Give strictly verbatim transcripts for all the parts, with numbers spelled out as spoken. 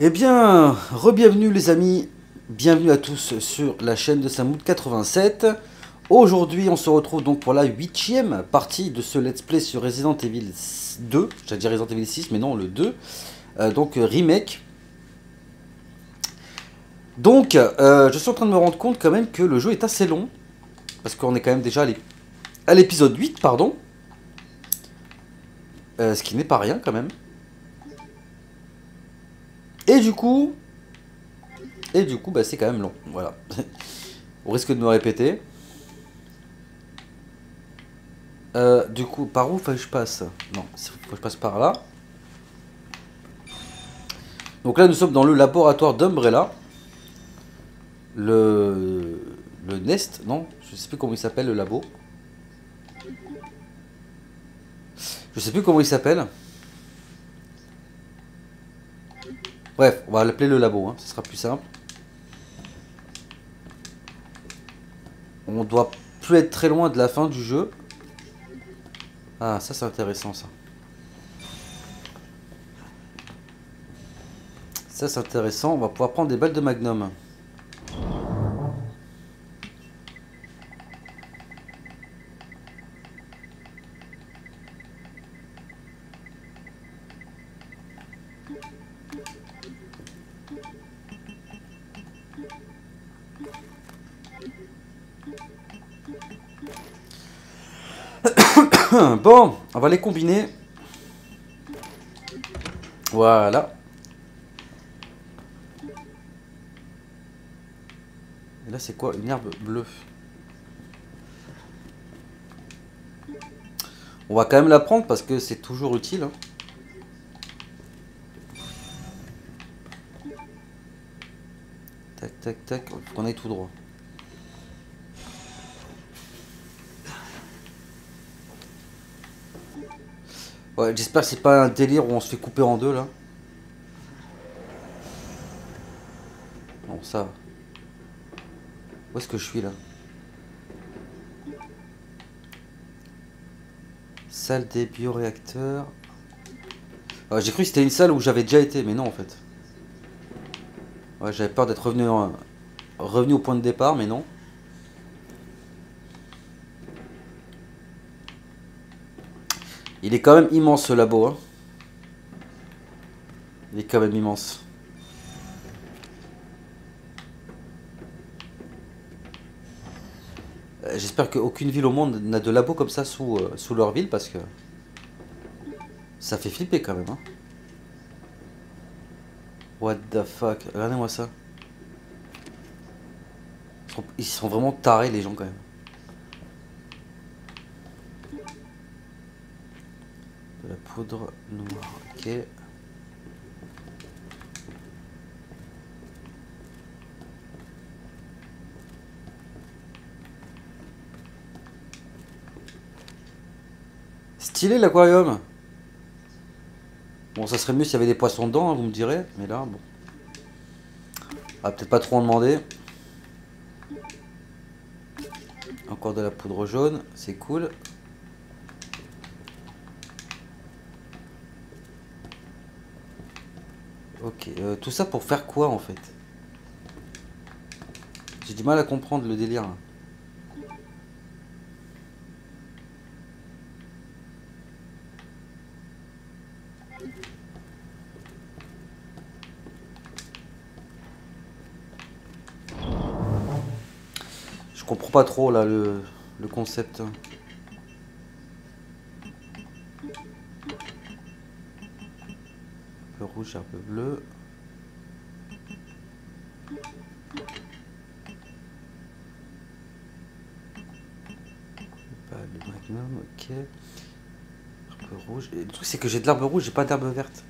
Eh bien, re-bienvenue les amis, bienvenue à tous sur la chaîne de Samouth quatre-vingt-sept. Aujourd'hui, on se retrouve donc pour la huitième partie de ce let's play sur Resident Evil deux. J'allais dire Resident Evil six, mais non, le deux. Euh, donc, euh, remake. Donc, euh, je suis en train de me rendre compte quand même que le jeu est assez long. Parce qu'on est quand même déjà à l'épisode huit, pardon. Euh, ce qui n'est pas rien quand même. Et du coup, et du coup, bah, c'est quand même long. Voilà. On risque de me répéter. Euh, du coup, par où faut que je passe? Non, faut que je passe par là. Donc là, nous sommes dans le laboratoire d'Umbrella. Le... le Nest, non? Je sais plus comment il s'appelle, le labo. Je sais plus comment il s'appelle. Bref, on va l'appeler le labo, hein, ce sera plus simple. On doit plus être très loin de la fin du jeu. Ah, ça c'est intéressant, ça. Ça c'est intéressant, on va pouvoir prendre des balles de magnum. Bon, on va les combiner. Voilà. Et là, c'est quoi? Une herbe bleue. On va quand même la prendre parce que c'est toujours utile. Hein. Tac, tac, tac. Il faut qu'on aille tout droit. Ouais, j'espère que c'est pas un délire où on se fait couper en deux là. Bon, ça. Où est-ce que je suis là? Salle des bioréacteurs. Ouais, j'ai cru que c'était une salle où j'avais déjà été, mais non en fait. Ouais, j'avais peur d'être revenu, en... revenu au point de départ, mais non. Il est quand même immense ce labo, hein. Il est quand même immense. Euh, J'espère qu'aucune ville au monde n'a de labo comme ça sous, euh, sous leur ville parce que ça fait flipper quand même, hein. What the fuck, regardez-moi ça. Ils sont, ils sont vraiment tarés les gens quand même. La poudre noire, ok. Stylé l'aquarium. Bon, ça serait mieux s'il y avait des poissons dedans, hein, vous me direz. Mais là, bon. Ah, peut-être pas trop en demander. Encore de la poudre jaune, c'est cool. Ok, euh, tout ça pour faire quoi en fait? J'ai du mal à comprendre le délire. Je comprends pas trop là le, le concept. Rouge, un peu bleu. Pas le magnum, ok. Un peu rouge. Et le truc c'est que j'ai de l'herbe rouge, j'ai pas d'herbe verte.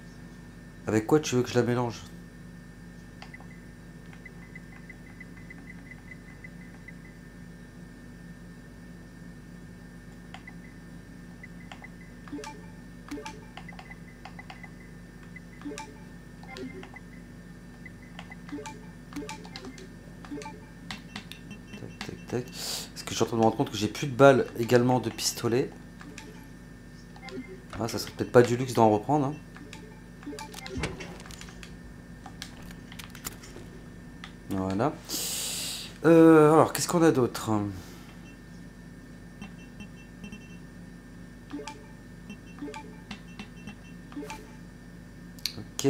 Avec quoi tu veux que je la mélange? Parce que je suis en train de me rendre compte que j'ai plus de balles également de pistolet. Ah, ça serait peut-être pas du luxe d'en reprendre. Hein. Voilà. Euh, alors, qu'est-ce qu'on a d'autre? Ok.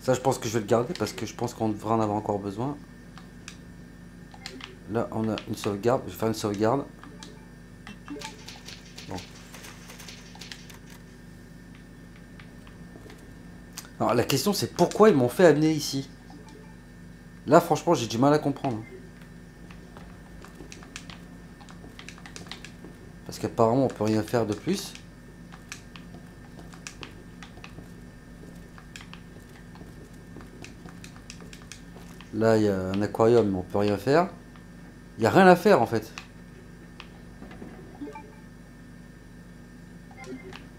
Ça, je pense que je vais le garder parce que je pense qu'on devra en avoir encore besoin. Là, on a une sauvegarde. Je vais faire une sauvegarde. Bon. Alors, la question, c'est pourquoi ils m'ont fait amener ici? Là, franchement, j'ai du mal à comprendre. Parce qu'apparemment, on peut rien faire de plus. Là, il y a un aquarium, mais on peut rien faire. Il n'y a rien à faire, en fait.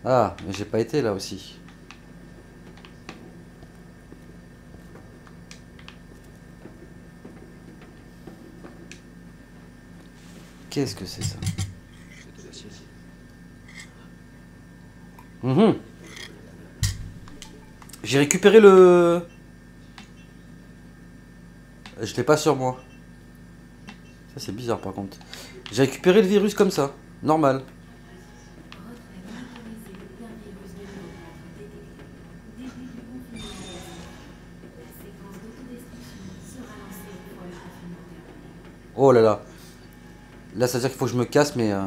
Ah, mais j'ai pas été là aussi. Qu'est-ce que c'est ça? Mmh. J'ai récupéré le... Je l'ai pas sur moi. Ça c'est bizarre par contre. J'ai récupéré le virus comme ça. Normal. Oh là là. Là ça veut dire qu'il faut que je me casse mais... Euh...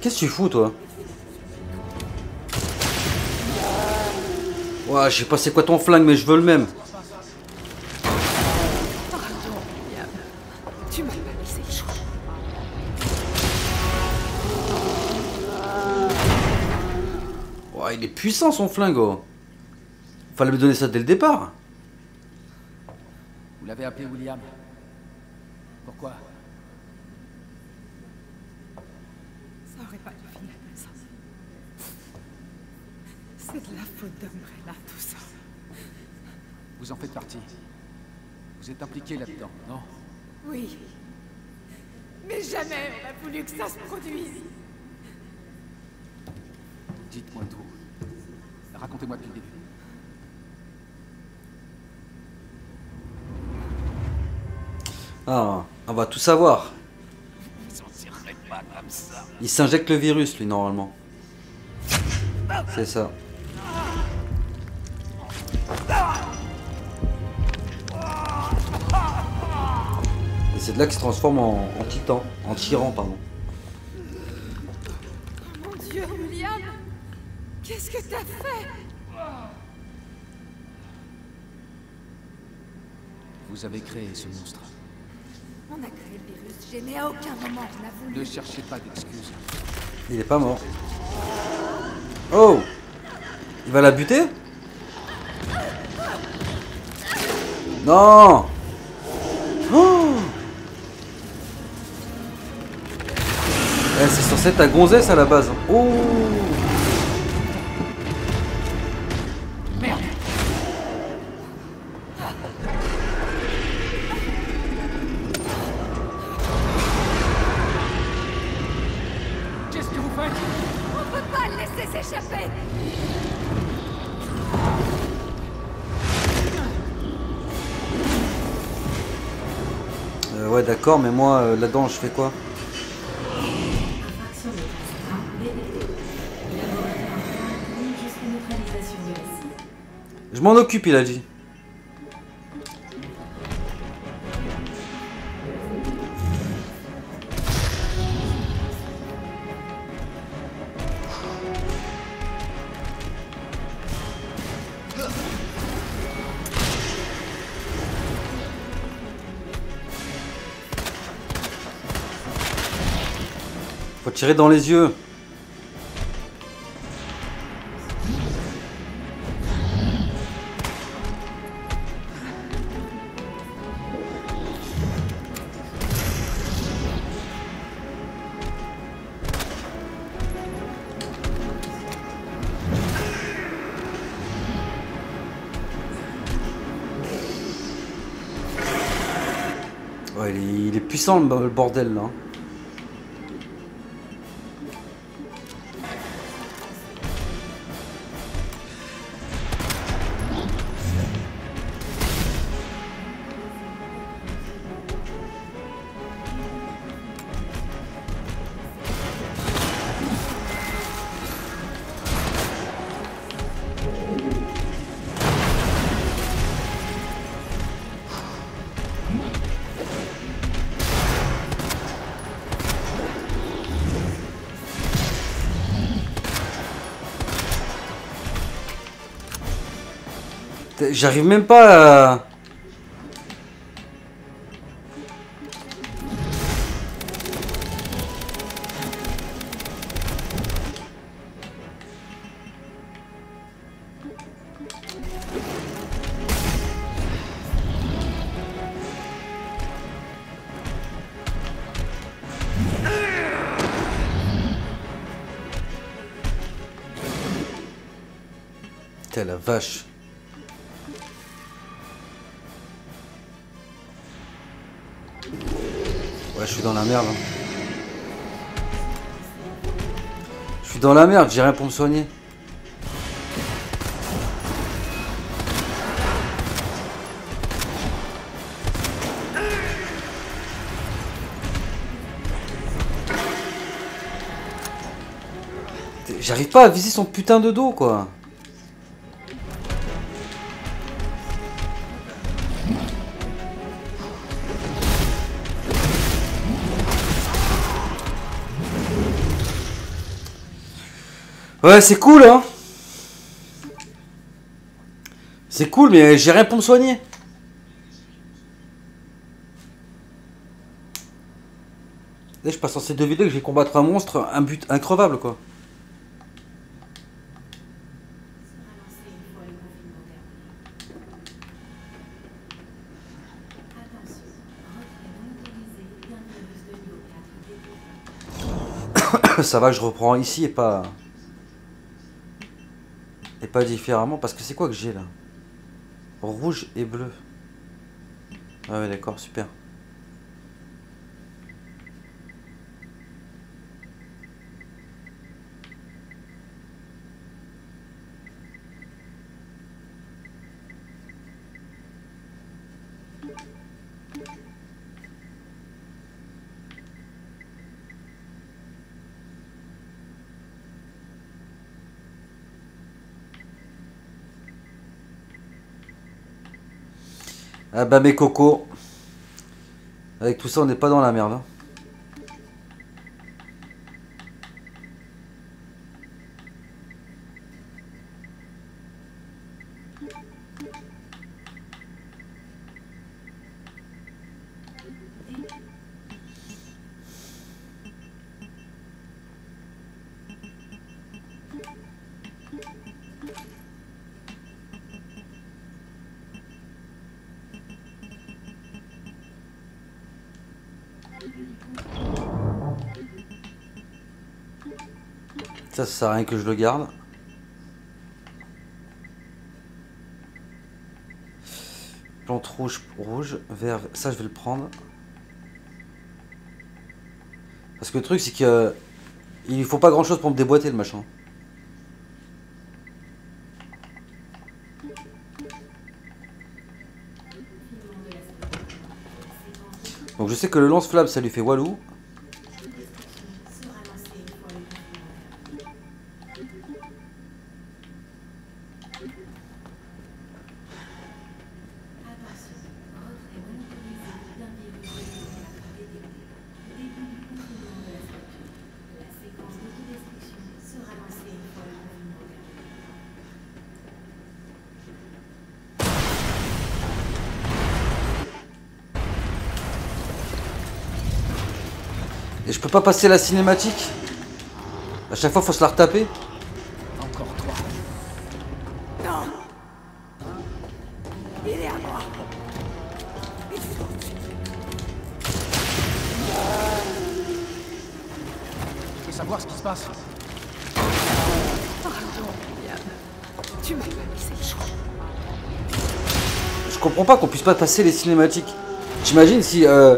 Qu'est-ce que tu fous, toi? Ouah, je sais pas c'est quoi ton flingue, mais je veux le même. Ouah, il est puissant, son flingue, oh. Fallait me donner ça dès le départ. Vous l'avez appelé William. Pourquoi? C'est de la faute d'Umbrella, tout ça. Vous en faites partie. Vous êtes impliqué là-dedans, non? Oui. Mais jamais on a voulu que ça se produise. Dites-moi tout. Racontez-moi depuis le début. Ah, on va tout savoir. Il s'injecte le virus, lui, normalement. C'est ça. Et c'est de là qu'il se transforme en, en titan, en tyran, pardon. Oh mon Dieu, William, qu'est-ce que t'as fait? Vous avez créé ce monstre. On a créé le virus, j'ai mais à aucun moment on a voulu. Ne cherchez pas d'excuses. Il est pas mort. Oh! Il va la buter? Non! Oh! Eh, c'est censé être ta gonzesse à la base. Oh! Merde! Qu'est-ce que vous faites? On peut pas le laisser s'échapper. Euh, ouais d'accord, mais moi euh, là-dedans je fais quoi? Je m'en occupe, il a dit. Tirer dans les yeux. Ouais, il est, il est puissant le bordel là. J'arrive même pas à... Putain la vache. Je suis dans la merde. Je suis dans la merde, j'ai rien pour me soigner. J'arrive pas à viser son putain de dos, quoi. Ouais, c'est cool, hein. C'est cool, mais j'ai rien pour me soigner. Là, je passe en ces deux vidéos que je vais combattre un monstre, un but increvable, quoi. Ça va, je reprends ici et pas... Et pas différemment, parce que c'est quoi que j'ai là? Rouge et bleu. Ah ouais d'accord, super. Ah bah mes cocos, avec tout ça on n'est pas dans la merde. Hein. Ça, ça sert à rien que je le garde. Plante rouge, rouge, vert, ça je vais le prendre. Parce que le truc c'est que il ne faut pas grand chose pour me déboîter le machin. Donc je sais que le lance-flamme ça lui fait walou. Et je peux pas passer la cinématique. À chaque fois, faut se la retaper. Encore trois. Non. Il est à moi. Je veux savoir ce qui se passe. Pardon, William. Tu m'as brisé le choix. Je comprends pas qu'on puisse pas passer les cinématiques. J'imagine si. Euh...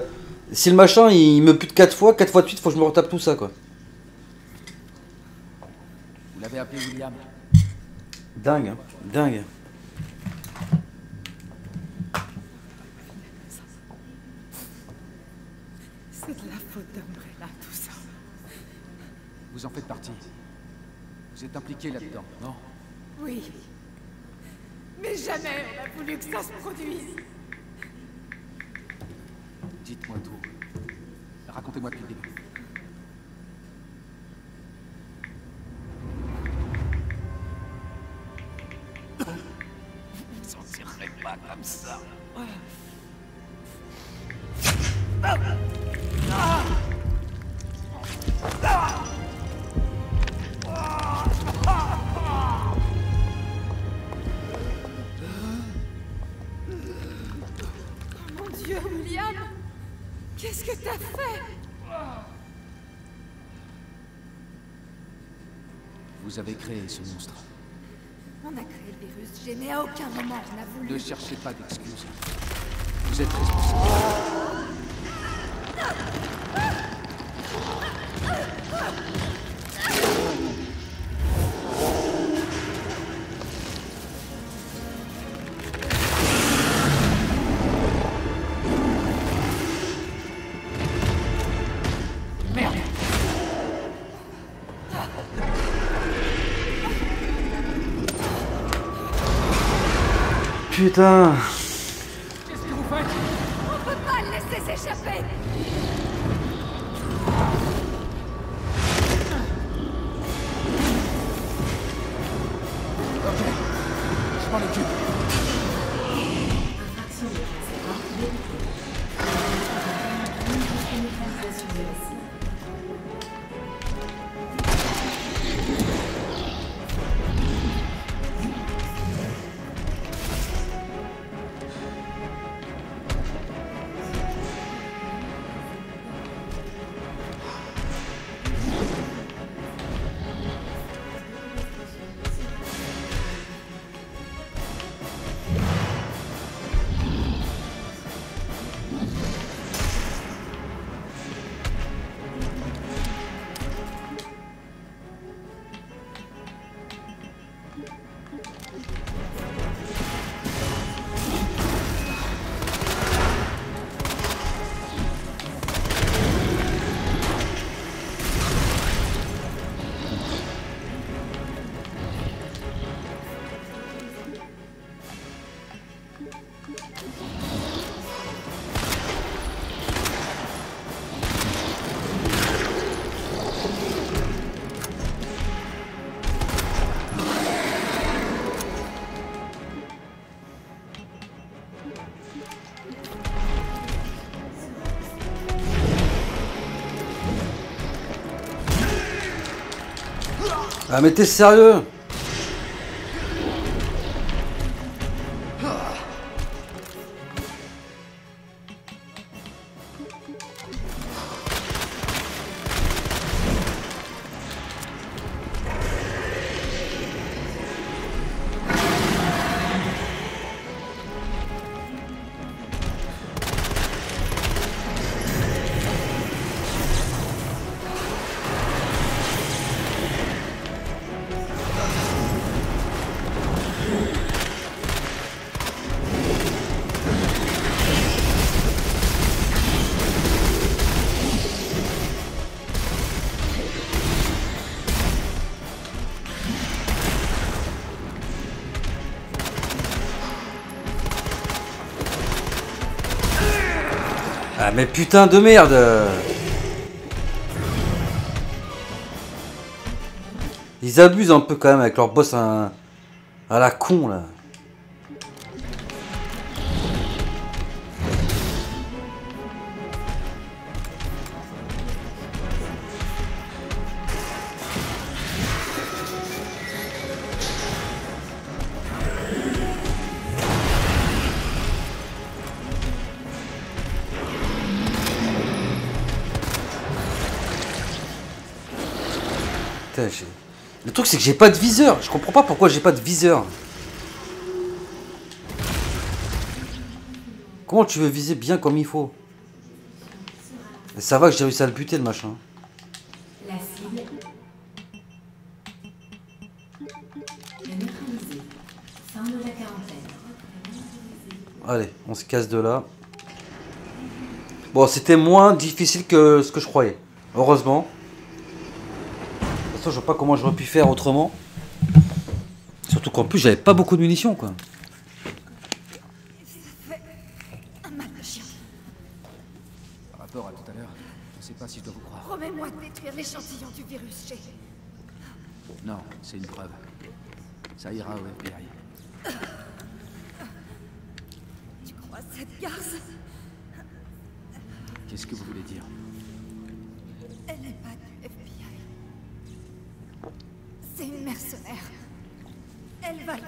Si le machin il me pute quatre fois, quatre fois de suite, faut que je me retape tout ça quoi. Vous l'avez appelé William. Dingue, hein. Dingue. C'est de la faute d'Umbrella tout ça. Vous en faites partie. Vous êtes impliqué là-dedans, non? Oui. Mais jamais on a voulu que ça se produise. Dites-moi tout. Racontez-moi depuis le début. Vous ne s'en tirerez pas comme ça. Qu'est-ce que t'as fait? Vous avez créé ce monstre. On a créé le virus, j'ai mais à aucun moment on a voulu... Ne cherchez pas d'excuses. Vous êtes responsable. Putain. Qu'est-ce que vous faites? On peut pas le laisser s'échapper. Ok, je prends les cubes. Ah mais t'es sérieux? Ah mais putain de merde. Ils abusent un peu quand même avec leur boss à, à la con là. Le truc c'est que j'ai pas de viseur, je comprends pas pourquoi j'ai pas de viseur. Comment tu veux viser bien comme il faut? Et ça va que j'ai réussi à le buter, le machin. La cible. Fin de la quarantaine. Allez, on se casse de là. Bon, c'était moins difficile que ce que je croyais. Heureusement. De toute façon, je vois pas comment j'aurais pu faire autrement. Surtout qu'en plus, j'avais pas beaucoup de munitions, quoi. Si je dois vous croire. Promets-moi de détruire l'échantillon du virus, Jay. Non, c'est une preuve. Ça ira au F B I. Tu crois cette garce? Qu'est-ce que vous voulez dire? Elle n'est pas du F B I. C'est une mercenaire. Elle va... Le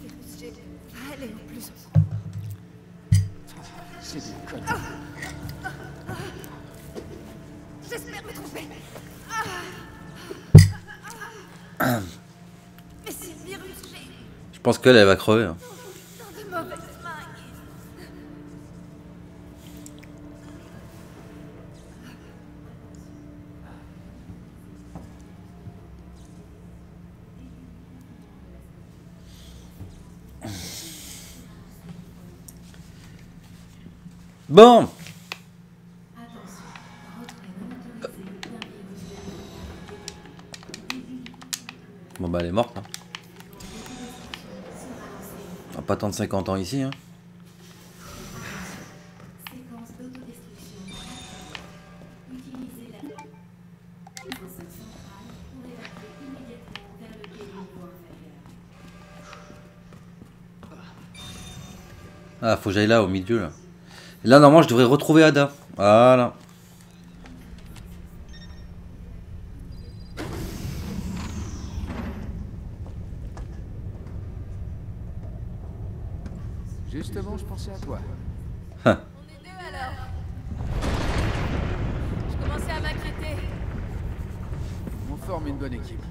virus, Jay, va aller au plus au fond. C'est des conneries. J'espère me tromper. Mais c'est le virus, j'ai... Je pense qu'elle, elle va crever. Hein. Bon. Bon bah elle est morte. Hein. On va pas attendre cinquante ans ici. Hein. Ah faut que j'aille là au milieu là. Là, normalement, je devrais retrouver Ada. Voilà. Justement, je pensais à toi. On est deux, alors. Je commençais à m'inquiéter. On forme une bonne équipe.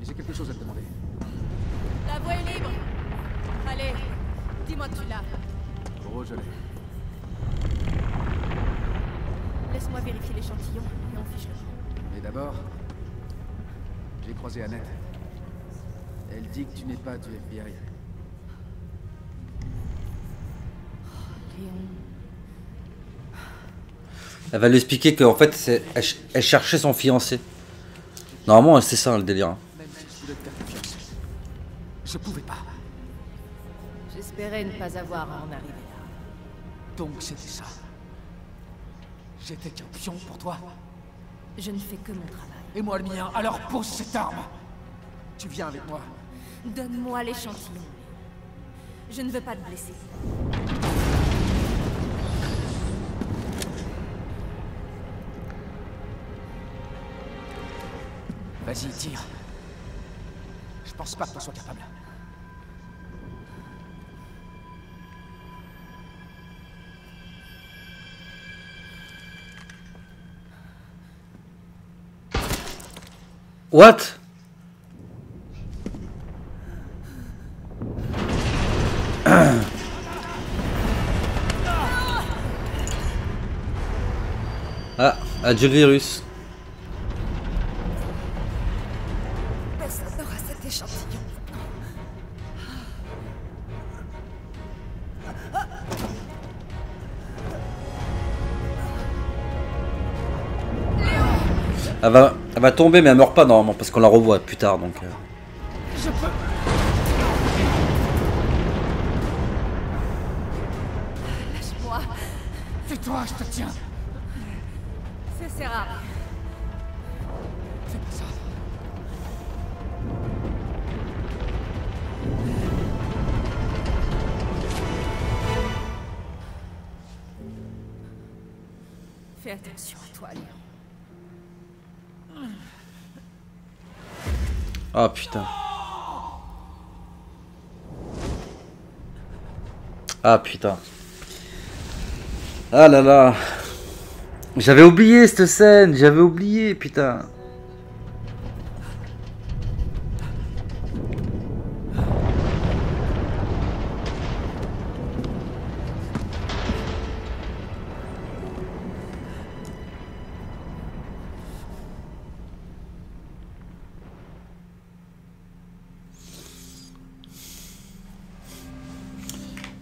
Mais j'ai quelque chose à te demander. La voie est libre. Allez, dis-moi que tu l'as. Laisse-moi vérifier l'échantillon et on fiche le champ. Mais d'abord, j'ai croisé Annette. Elle dit que tu n'es pas du F B I. Oh, Léon. Elle va lui expliquer qu'en fait, elle, ch elle cherchait son fiancé. Normalement, c'est ça le délire. Hein. Même si je voulais te faire confiance, je pouvais pas. J'espérais ne pas avoir à en arriver. Donc c'était ça. J'étais qu'un pion pour toi. Je ne fais que mon travail. Et moi le mien, alors pose cette arme. Tu viens avec moi. Donne-moi l'échantillon. Je ne veux pas te blesser. Vas-y, tire. Je pense pas que t'en sois capable. What? Ah, adieu le virus. Personne n'aura cet échantillon. Ah bah... Elle va tomber mais elle meurt pas normalement parce qu'on la revoit plus tard donc... Je peux... Lâche-moi. Fais-toi, je te tiens. Ça sert à... Fais pas ça. Fais attention à toi, Léon. Ah putain. Ah putain. Ah là là. J'avais oublié cette scène, j'avais oublié putain.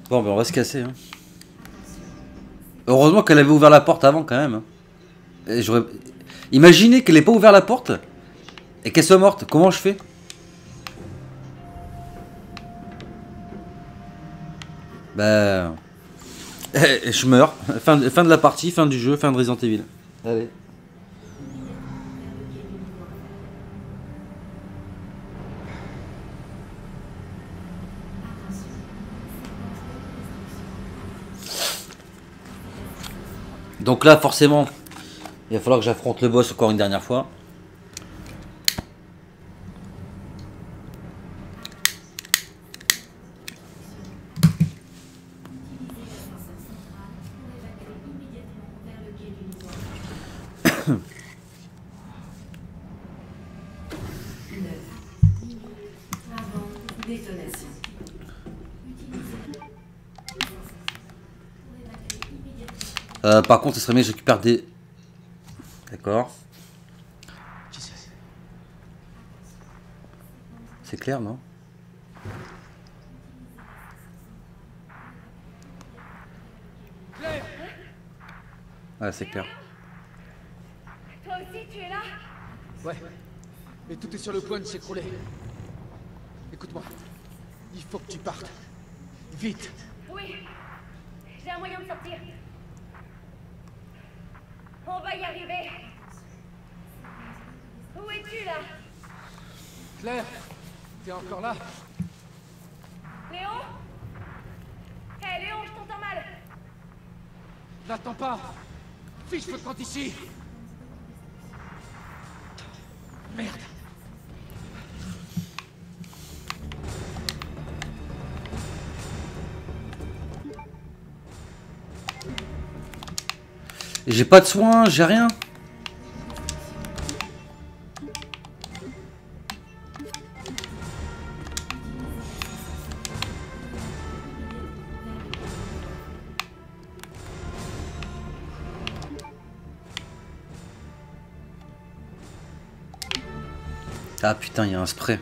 Bon, ben on va se casser. Hein. Heureusement qu'elle avait ouvert la porte avant, quand même. Et j'aurais... Imaginez qu'elle n'ait pas ouvert la porte et qu'elle soit morte. Comment je fais? Bah... Et je meurs. Fin de, fin de la partie, fin du jeu, fin de Resident Evil. Allez. Donc là, forcément, il va falloir que j'affronte le boss encore une dernière fois. Euh, par contre, ce serait mieux que je récupère des... D'accord. C'est clair, non? Ouais, c'est clair. Toi aussi, tu es là? Ouais. Mais tout est sur le point de s'écrouler. Écoute-moi. Il faut que tu partes. Vite. Oui. J'ai un moyen de sortir. On va y arriver. Où es-tu là? Claire, t'es encore là? Léon? Hé hey, Léon, je t'entends mal. N'attends pas. Fiche votre camp d'ici. Merde. J'ai pas de soins, j'ai rien. Ah putain, il y a un spray.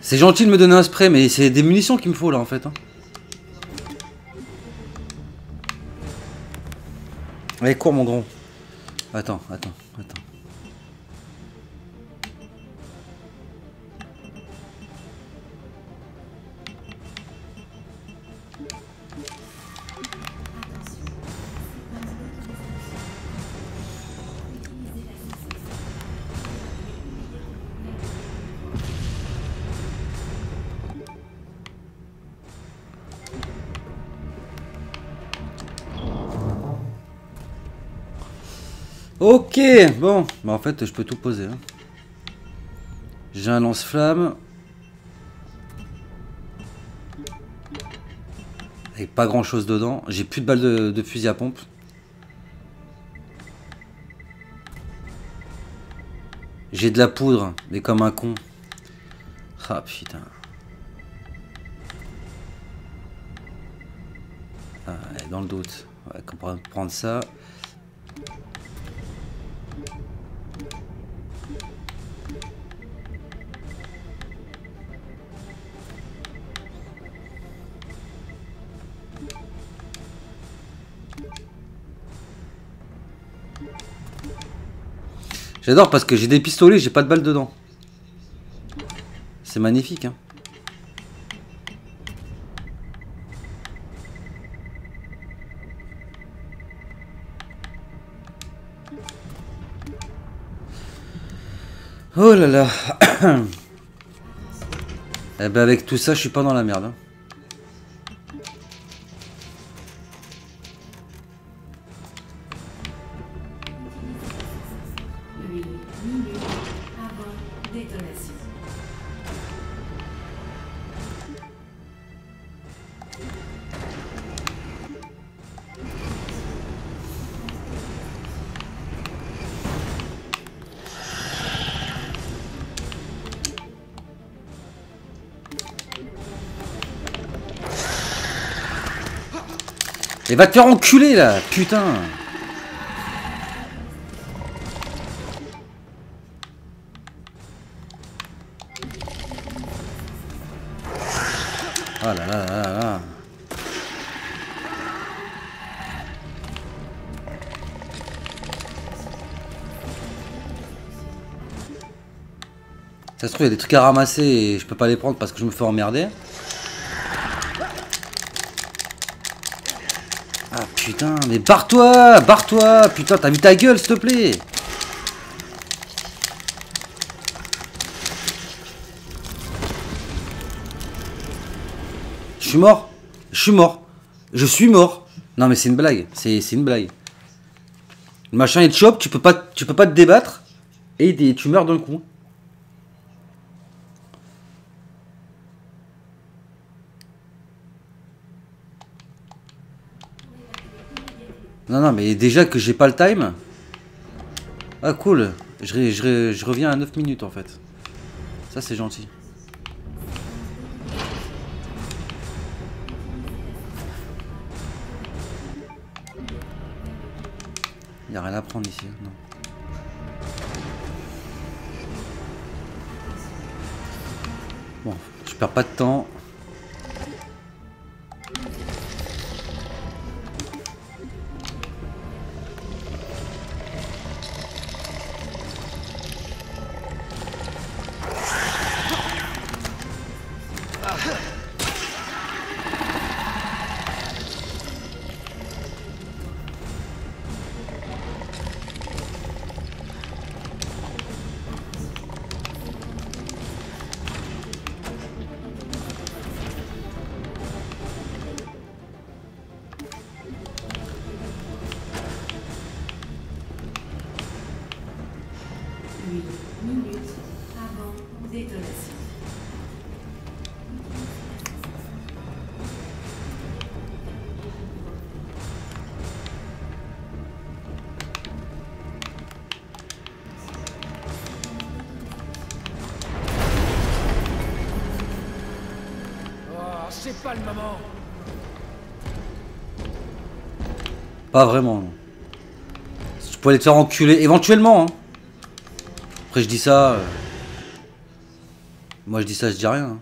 C'est gentil de me donner un spray, mais c'est des munitions qu'il me faut là en fait. Hein. Allez, cours mon grand. Attends, attends, attends. Ok, bon, bah en fait je peux tout poser. Hein. J'ai un lance-flamme. Avec pas grand chose dedans. J'ai plus de balles de, de fusil à pompe. J'ai de la poudre, mais comme un con. Ah putain. Ah, dans le doute. Ouais, on va prendre ça. J'adore parce que j'ai des pistolets, j'ai pas de balles dedans. C'est magnifique, hein. Oh là là. Eh ben avec tout ça, je suis pas dans la merde. Hein. Et va te faire enculer là, putain. Ah là là là là. Ça se trouve, il y a des trucs à ramasser et je peux pas les prendre parce que je me fais emmerder. Ah putain, mais barre-toi, barre-toi, putain, t'as mis ta gueule, s'il te plaît. Je suis mort, je suis mort, je suis mort. Non mais c'est une blague, c'est une blague. Le machin il te chope, tu peux pas, tu peux pas te débattre et tu meurs d'un coup. Non, non, mais déjà que j'ai pas le time. Ah, cool. Je, je, je reviens à neuf minutes, en fait. Ça, c'est gentil. Il n'y a rien à prendre ici, non. Bon, je perds pas de temps. Pas vraiment. Tu peux aller te faire enculer éventuellement. Hein. Après je dis ça. Euh... Moi je dis ça, je dis rien. Hein.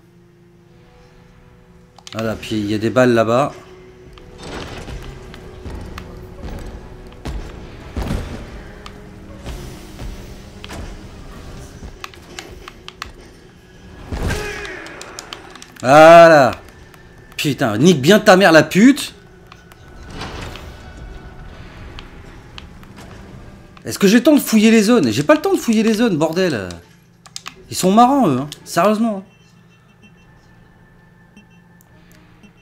Voilà, puis il y a des balles là-bas. Voilà. Putain, nique bien ta mère la pute. Est-ce que j'ai le temps de fouiller les zones? J'ai pas le temps de fouiller les zones, bordel. Ils sont marrants, eux, hein. Sérieusement.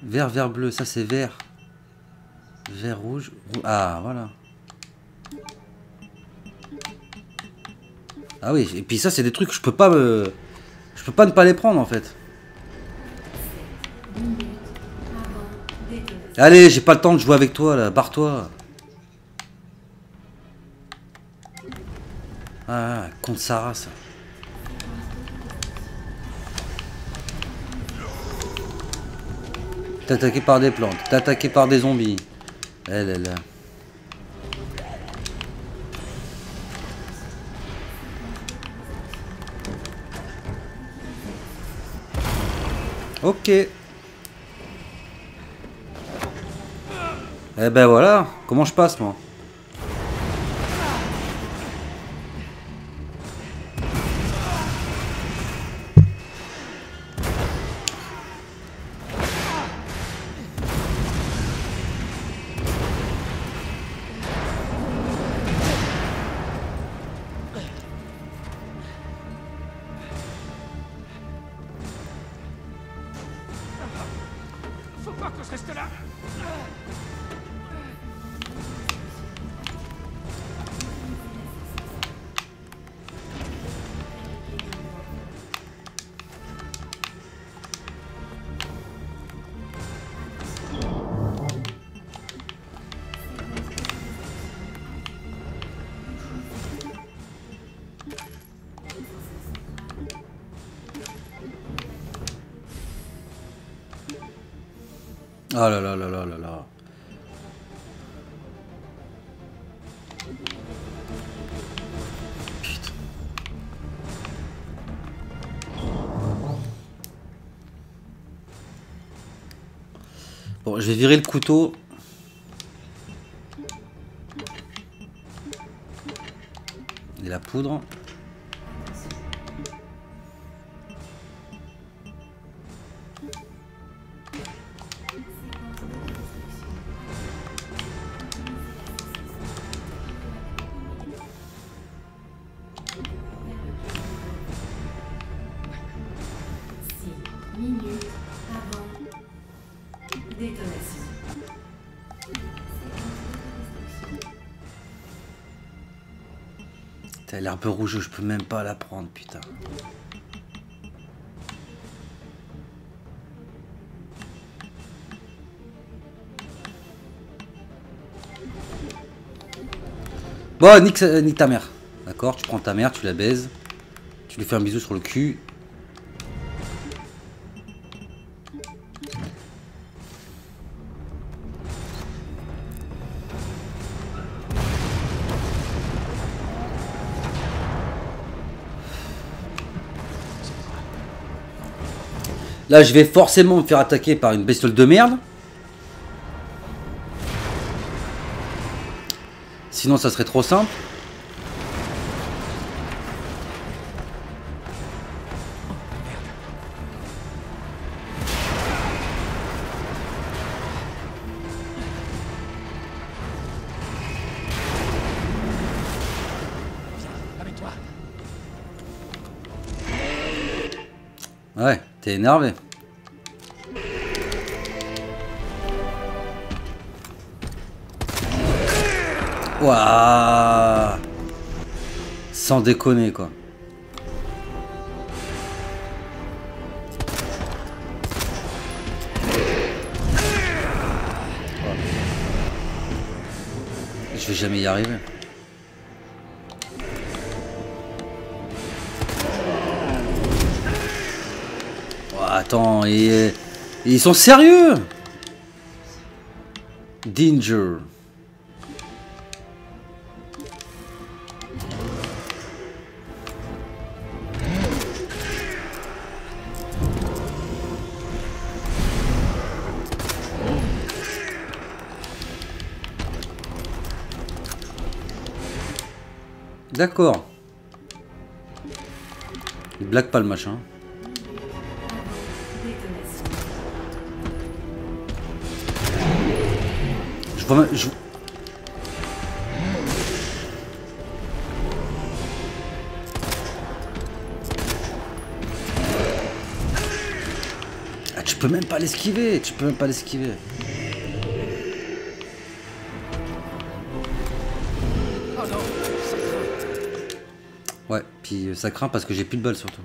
Vert, vert, bleu, ça c'est vert. Vert, rouge, rouge. Ah, voilà. Ah oui, et puis ça c'est des trucs que je peux pas me... Je peux pas ne pas les prendre, en fait. Allez, j'ai pas le temps de jouer avec toi, là. Barre-toi. Ah, contre Sarah, ça. T'es attaqué par des plantes, t'es attaqué par des zombies. Elle, elle. Ok. Eh ben voilà, comment je passe, moi? Ah là là là là là là. Putain. Bon, je vais virer le couteau. Et la poudre. Elle est un peu rouge, je peux même pas la prendre, putain. Bon, nique, euh, nique ta mère. D'accord, tu prends ta mère, tu la baises. Tu lui fais un bisou sur le cul. Là, je vais forcément me faire attaquer par une bestiole de merde. Sinon, ça serait trop simple. Ouais, t'es énervé. Waouh, sans déconner quoi. Je vais jamais y arriver. Oh, attends, ils, ils sont sérieux. Danger. D'accord. Il blague pas le machin. Je vois même... Je... Ah, tu peux même pas l'esquiver. Tu peux même pas l'esquiver. Ouais, puis ça craint parce que j'ai plus de balles surtout.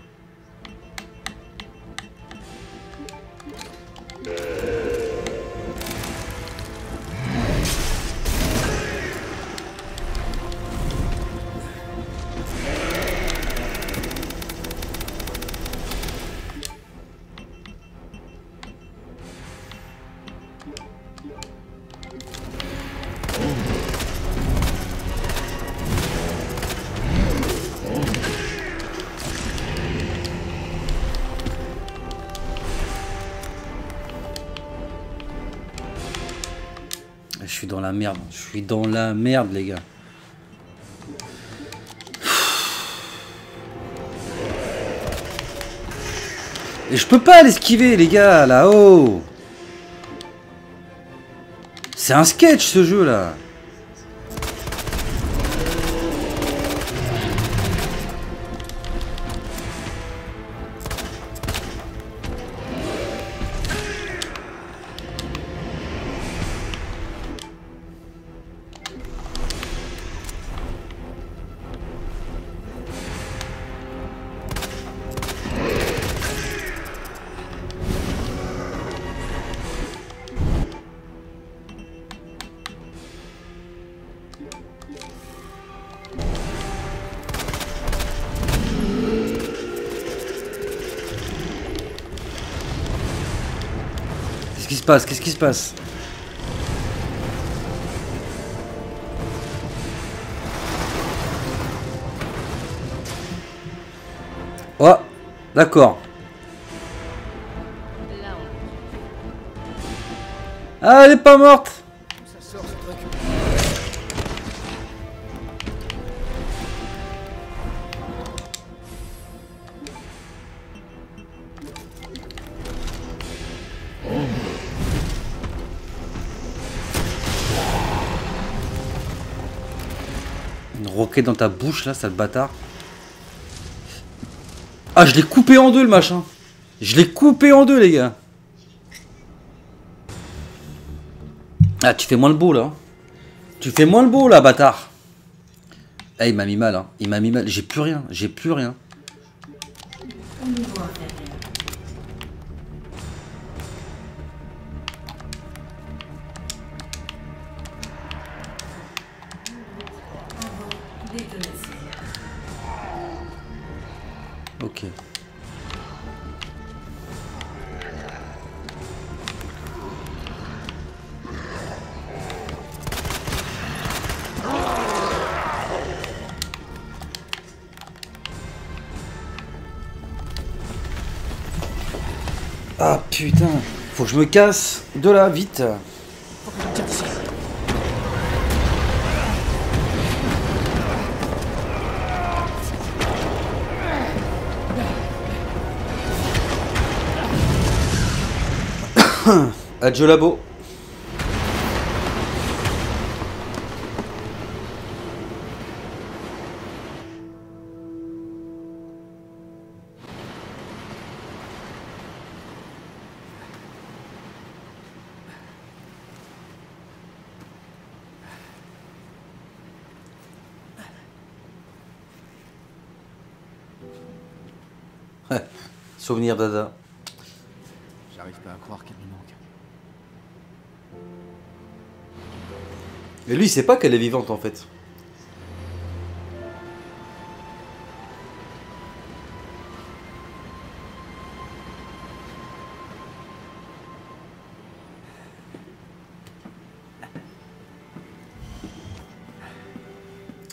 Je suis dans la merde, je suis dans la merde les gars. Et je peux pas l'esquiver les gars, là-haut. C'est un sketch ce jeu là. Qu'est-ce qui se passe? Qu'est-ce qui se passe? Oh, d'accord. Ah, elle est pas morte. Une roquette dans ta bouche là, sale bâtard. Ah, je l'ai coupé en deux le machin. Je l'ai coupé en deux les gars. Ah, tu fais moins le beau là. Tu fais moins le beau là, bâtard. Ah, il m'a mis mal, hein. Il m'a mis mal. J'ai plus rien. J'ai plus rien. Ok. Ah putain, faut que je me casse de là vite. Adieu labo. Souvenir d'Ada. J'arrive pas à croire qu'elle lui manque. Et lui, il sait pas qu'elle est vivante en fait.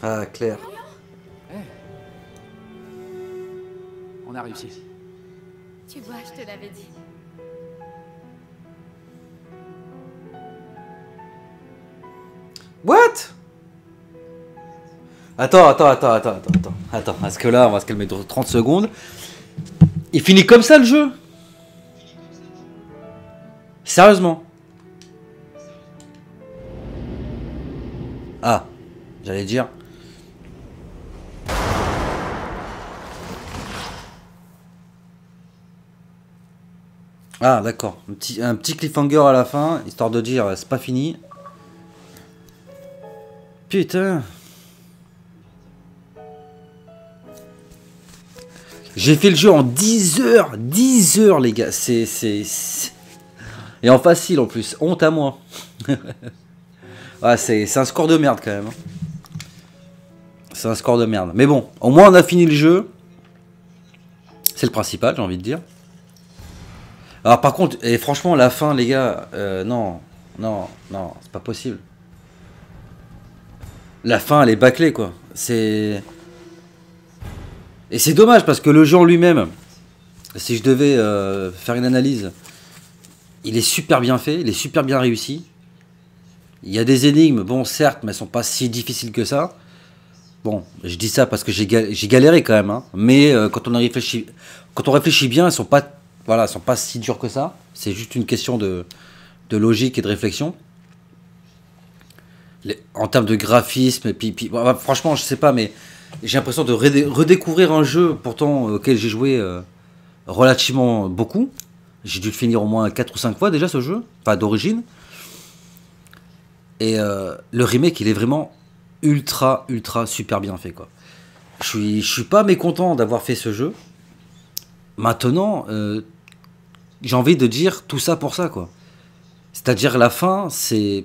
Ah, Claire. Hey. On a réussi. Tu vois, je te l'avais dit. What? Attends, attends, attends, attends, attends, attends. Attends, parce que là, on va se calmer trente secondes. Il finit comme ça le jeu? Sérieusement? Ah, j'allais dire. Ah d'accord, un petit, un petit cliffhanger à la fin, histoire de dire c'est pas fini. Putain. J'ai fait le jeu en dix heures, dix heures les gars, c'est... Et en facile en plus, honte à moi. Ah, c'est un score de merde quand même. C'est un score de merde, mais bon, au moins on a fini le jeu. C'est le principal, j'ai envie de dire. Alors par contre, et franchement, la fin, les gars, euh, non, non, non, c'est pas possible. La fin, elle est bâclée, quoi. C'est... Et c'est dommage, parce que le jeu en lui-même, si je devais euh, faire une analyse, il est super bien fait, il est super bien réussi. Il y a des énigmes, bon, certes, mais elles sont pas si difficiles que ça. Bon, je dis ça parce que j'ai gal... j'ai galéré quand même, hein. Mais euh, quand on a réfléchi... quand on réfléchit bien, elles sont pas... Voilà, elles ne sont pas si dures que ça. C'est juste une question de, de logique et de réflexion. Les, en termes de graphisme, et puis, puis, bah, franchement, je ne sais pas, mais j'ai l'impression de redé redécouvrir un jeu pourtant auquel j'ai joué euh, relativement beaucoup. J'ai dû le finir au moins quatre ou cinq fois déjà, ce jeu, enfin d'origine. Et euh, le remake, il est vraiment ultra, ultra, super bien fait, quoi. Je suis, je suis pas mécontent d'avoir fait ce jeu. Maintenant, euh, j'ai envie de dire tout ça pour ça, quoi. C'est-à-dire la fin, c'est...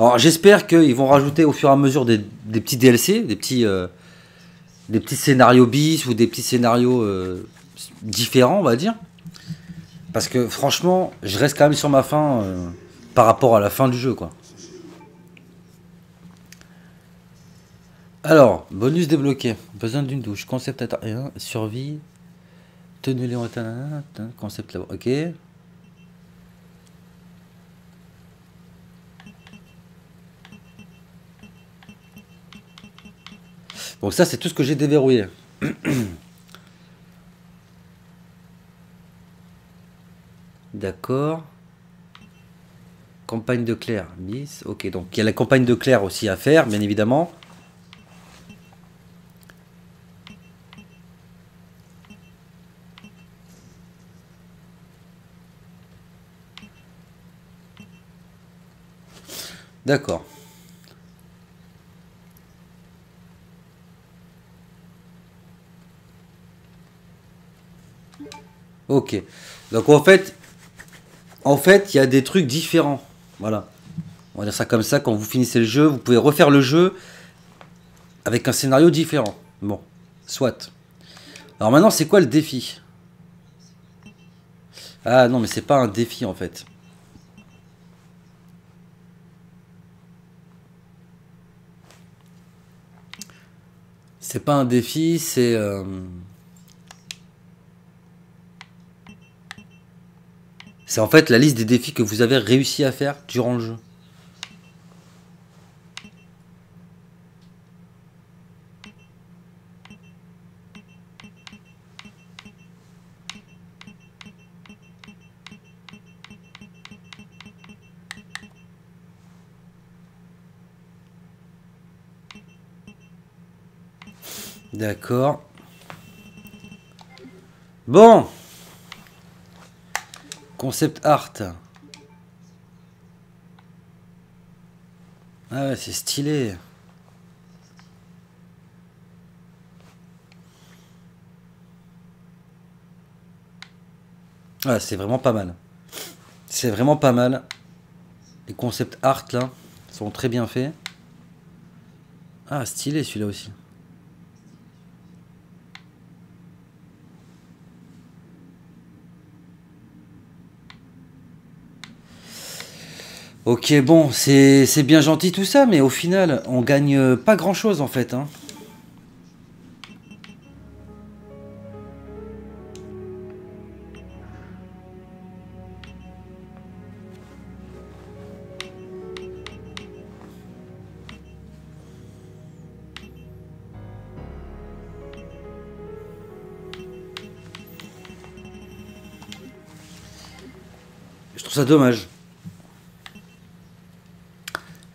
Alors j'espère qu'ils vont rajouter au fur et à mesure des, des petits D L C, des petits, euh, des petits scénarios bis ou des petits scénarios euh, différents, on va dire. Parce que franchement, je reste quand même sur ma fin euh, par rapport à la fin du jeu, quoi. Alors, bonus débloqué. Besoin d'une douche. Concept atteint. Survie. Tenue Léon atteint. Concept là-bas. Ok. Donc ça, c'est tout ce que j'ai déverrouillé. D'accord. Campagne de Claire. Miss. Ok, donc il y a la campagne de Claire aussi à faire, bien évidemment. D'accord. Ok. Donc en fait, en fait, il y a des trucs différents. Voilà. On va dire ça comme ça. Quand vous finissez le jeu, vous pouvez refaire le jeu avec un scénario différent. Bon, soit. Alors maintenant, c'est quoi le défi? Ah non, mais c'est pas un défi en fait. C'est pas un défi, c'est... Euh... C'est en fait la liste des défis que vous avez réussi à faire durant le jeu. D'accord. Bon. Concept art. Ah ouais, c'est stylé. Ah, c'est vraiment pas mal. C'est vraiment pas mal. Les concepts art là sont très bien faits. Ah, stylé celui-là aussi. Ok, bon, c'est bien gentil tout ça, mais au final, on gagne pas grand-chose en fait. Hein. Je trouve ça dommage.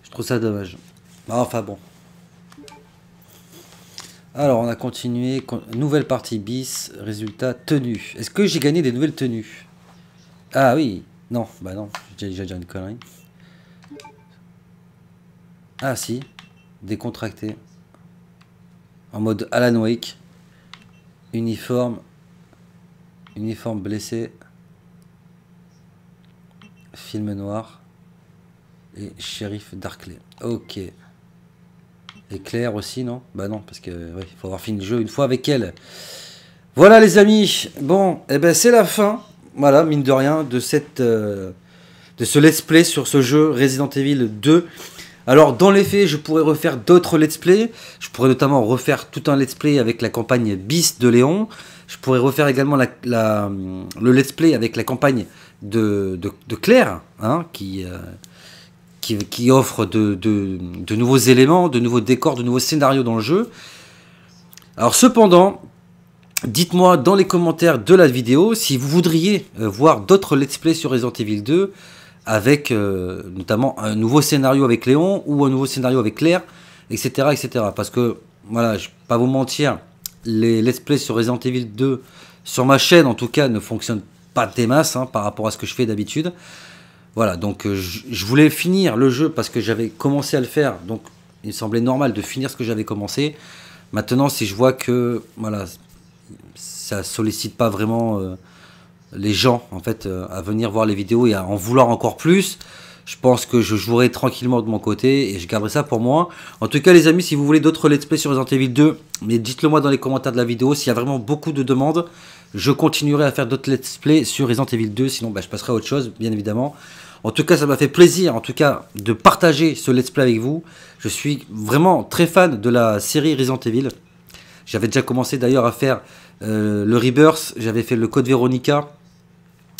Je trouve ça dommage. Enfin bon. Alors on a continué. Con nouvelle partie bis. Résultat tenue. Est-ce que j'ai gagné des nouvelles tenues? Ah oui. Non. Bah non. J'ai déjà dit une connerie. Ah si. Décontracté. En mode Alan Wake. Uniforme. Uniforme blessé. Film noir. Et shérif Darkley. Ok. Et Claire aussi, non? Bah non, parce que ouais, faut avoir fini le jeu une fois avec elle. Voilà les amis. Bon, et eh ben c'est la fin. Voilà, mine de rien, de cette, euh, de ce let's play sur ce jeu Resident Evil deux. Alors dans les faits, je pourrais refaire d'autres let's play. Je pourrais notamment refaire tout un let's play avec la campagne bis de Léon. Je pourrais refaire également la, la, le let's play avec la campagne de, de, de Claire, hein, qui. Euh, Qui, qui offre de, de, de nouveaux éléments, de nouveaux décors, de nouveaux scénarios dans le jeu. Alors cependant, dites-moi dans les commentaires de la vidéo si vous voudriez euh, voir d'autres let's play sur Resident Evil deux, avec euh, notamment un nouveau scénario avec Léon, ou un nouveau scénario avec Claire, et cetera et cetera. Parce que, voilà, je ne vais pas vous mentir, les let's play sur Resident Evil deux, sur ma chaîne en tout cas, ne fonctionnent pas des masses hein, par rapport à ce que je fais d'habitude. Voilà, donc je voulais finir le jeu parce que j'avais commencé à le faire, donc il me semblait normal de finir ce que j'avais commencé. Maintenant, si je vois que voilà, ça sollicite pas vraiment euh, les gens en fait euh, à venir voir les vidéos et à en vouloir encore plus, je pense que je jouerai tranquillement de mon côté et je garderai ça pour moi. En tout cas, les amis, si vous voulez d'autres let's play sur Resident Evil deux, mais dites-le moi dans les commentaires de la vidéo s'il y a vraiment beaucoup de demandes. Je continuerai à faire d'autres let's play sur Resident Evil deux, sinon bah, je passerai à autre chose, bien évidemment. En tout cas, ça m'a fait plaisir en tout cas, de partager ce let's play avec vous. Je suis vraiment très fan de la série Resident Evil. J'avais déjà commencé d'ailleurs à faire euh, le Rebirth, j'avais fait le Code Veronica.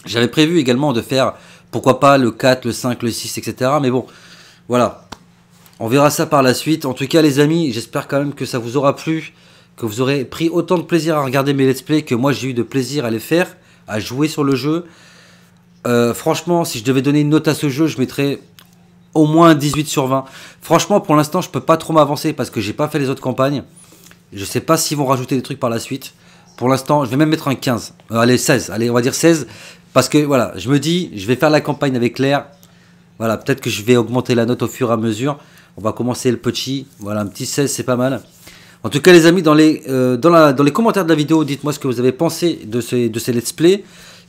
J'avais prévu également de faire, pourquoi pas, le quatre, le cinq, le six, et cetera. Mais bon, voilà. On verra ça par la suite. En tout cas, les amis, j'espère quand même que ça vous aura plu, que vous aurez pris autant de plaisir à regarder mes let's play que moi j'ai eu de plaisir à les faire, à jouer sur le jeu. Euh, franchement, si je devais donner une note à ce jeu, je mettrais au moins dix-huit sur vingt. Franchement, pour l'instant, je peux pas trop m'avancer parce que j'ai pas fait les autres campagnes. Je sais pas s'ils vont rajouter des trucs par la suite. Pour l'instant, je vais même mettre un quinze. Euh, allez, seize. Allez, on va dire seize. Parce que voilà, je me dis, je vais faire la campagne avec Claire. Voilà, peut-être que je vais augmenter la note au fur et à mesure. On va commencer le petit. Voilà, un petit seize, c'est pas mal. En tout cas, les amis, dans les, euh, dans la, dans les commentaires de la vidéo, dites-moi ce que vous avez pensé de ces, de ces let's play.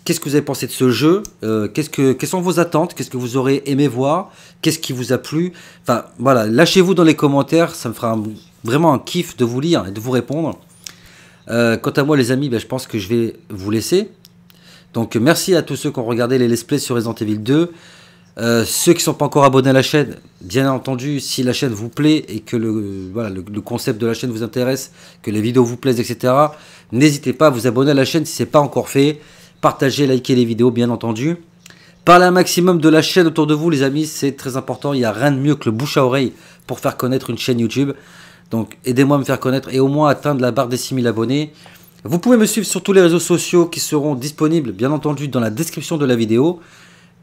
Qu'est-ce que vous avez pensé de ce jeu? euh, qu'est-ce que, Quelles sont vos attentes? Qu'est-ce que vous aurez aimé voir? Qu'est-ce qui vous a plu? Enfin, voilà, lâchez-vous dans les commentaires. Ça me fera un, vraiment un kiff de vous lire et de vous répondre. Euh, quant à moi, les amis, ben, je pense que je vais vous laisser. Donc, merci à tous ceux qui ont regardé les let's play sur Resident Evil deux. Euh, ceux qui ne sont pas encore abonnés à la chaîne, bien entendu, si la chaîne vous plaît et que le, voilà, le, le concept de la chaîne vous intéresse, que les vidéos vous plaisent, et cetera, n'hésitez pas à vous abonner à la chaîne si ce n'est pas encore fait. Partagez, likez les vidéos, bien entendu. Parlez un maximum de la chaîne autour de vous, les amis, c'est très important. Il n'y a rien de mieux que le bouche à oreille pour faire connaître une chaîne YouTube. Donc, aidez-moi à me faire connaître et au moins atteindre la barre des six mille abonnés. Vous pouvez me suivre sur tous les réseaux sociaux qui seront disponibles, bien entendu, dans la description de la vidéo.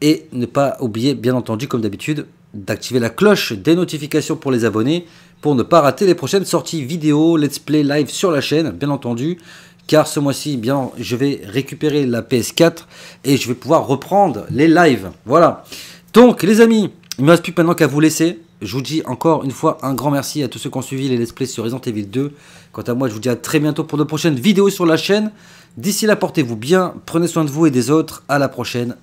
Et ne pas oublier, bien entendu, comme d'habitude, d'activer la cloche des notifications pour les abonnés, pour ne pas rater les prochaines sorties vidéo, let's play, live sur la chaîne, bien entendu. Car ce mois-ci, bien, je vais récupérer la P S quatre et je vais pouvoir reprendre les lives. Voilà. Donc, les amis, il ne me reste plus maintenant qu'à vous laisser. Je vous dis encore une fois un grand merci à tous ceux qui ont suivi les let's play sur Resident Evil deux. Quant à moi, je vous dis à très bientôt pour de prochaines vidéos sur la chaîne. D'ici là, portez-vous bien, prenez soin de vous et des autres. À la prochaine.